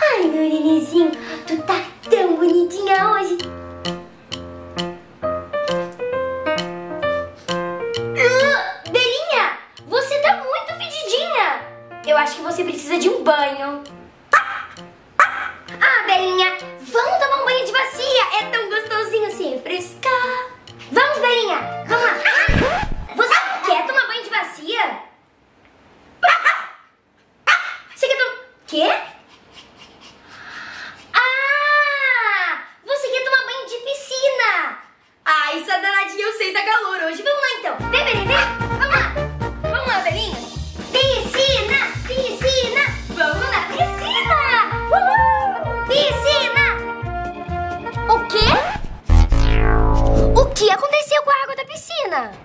Ai, meu nenenzinho, tu tá tão bonitinha hoje. Belinha, você tá muito fedidinha. Eu acho que você precisa de um banho. Ah, Belinha, vamos tomar um banho de bacia. É tão gostosinho se refrescar. Vamos, Belinha, vamos lá. Você quer tomar banho de bacia? Você quer tomar... Quê?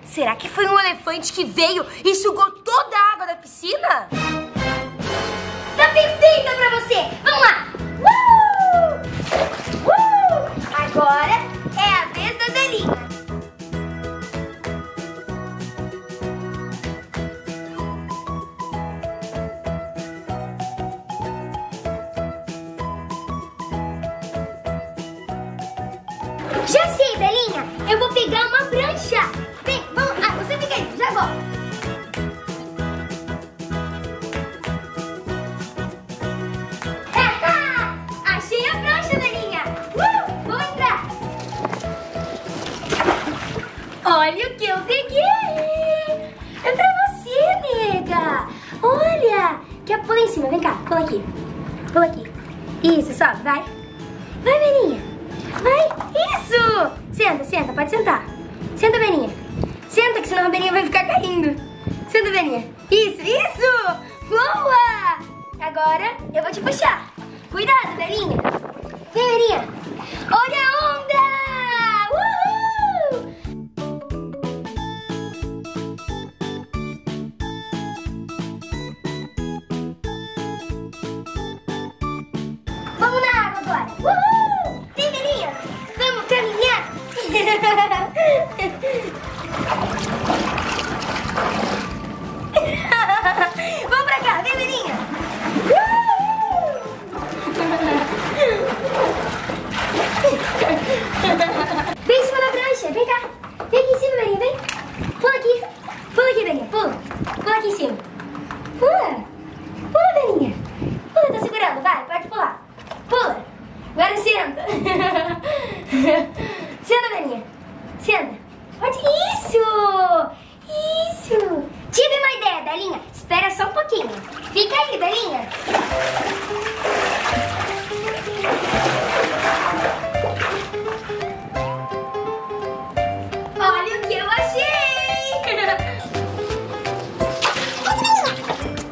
Será que foi um elefante que veio e sugou toda a água da piscina? Tá perfeita pra você! Vamos lá! Agora é a vez da Belinha. Já sei, Belinha! Eu vou pegar uma prancha! Já volto. Achei a prancha, Belinha. Vou entrar. Olha o que eu peguei. É pra você, nega. Olha. Quer pular em cima? Vem cá, pula aqui. Pula aqui. Isso, sobe, vai. Vai, Belinha. Vai. Isso. Senta, senta, pode sentar. Senta, Belinha. Senta, que senão a Belinha vai ficar caindo. Senta, Belinha. Isso, isso! Boa! Agora eu vou te puxar. Cuidado, Belinha. Vem, Belinha. Olha a onda! Vamos na água agora. Vem, Belinha. Vamos caminhar. Vamos pra cá, vem, Belinha. Vem em cima da prancha, vem cá. Vem aqui em cima, Belinha, vem. Pula aqui. Pula aqui, Belinha, pula. Pula aqui em cima. Pula. Pula, Belinha. Pula, eu tô segurando, vai, pode pular. Pula. Agora senta. Senta, Belinha. Senta. Pode isso. Isso! Tive uma ideia, Belinha. Espera só um pouquinho. Fica aí, Belinha. Olha o que eu achei!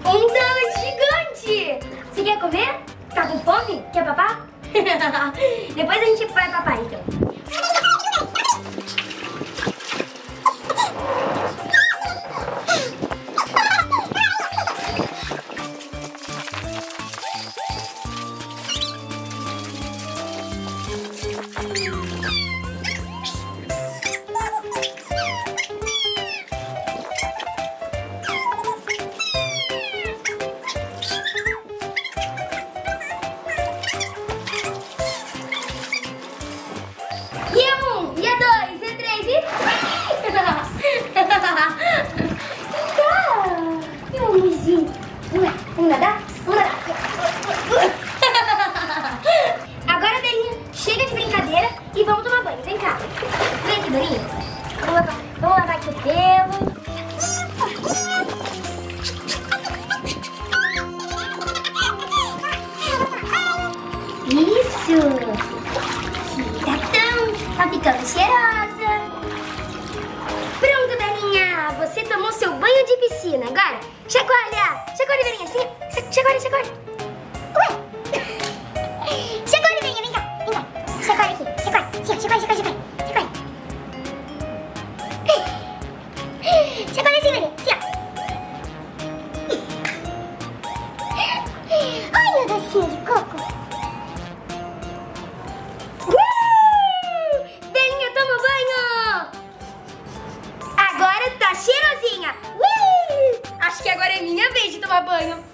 Um sanduíche gigante! Você quer comer? Tá com fome? Quer papar? Depois a gente vai papar, então. Tá ficando cheirosa. Pronto, Belinha. Você tomou seu banho de piscina. Agora, chacoalha. Chacoalha, Belinha. Chacoalha, chacoalha. Ué. Chacoalha, Belinha. Vem cá, vem cá. Chacoalha aqui. Chacoalha, chacoalha, chacoalha. Chacoalha. Chacoalha assim, Belinha. Olha o docinho de coco. Acho que agora é minha vez de tomar banho.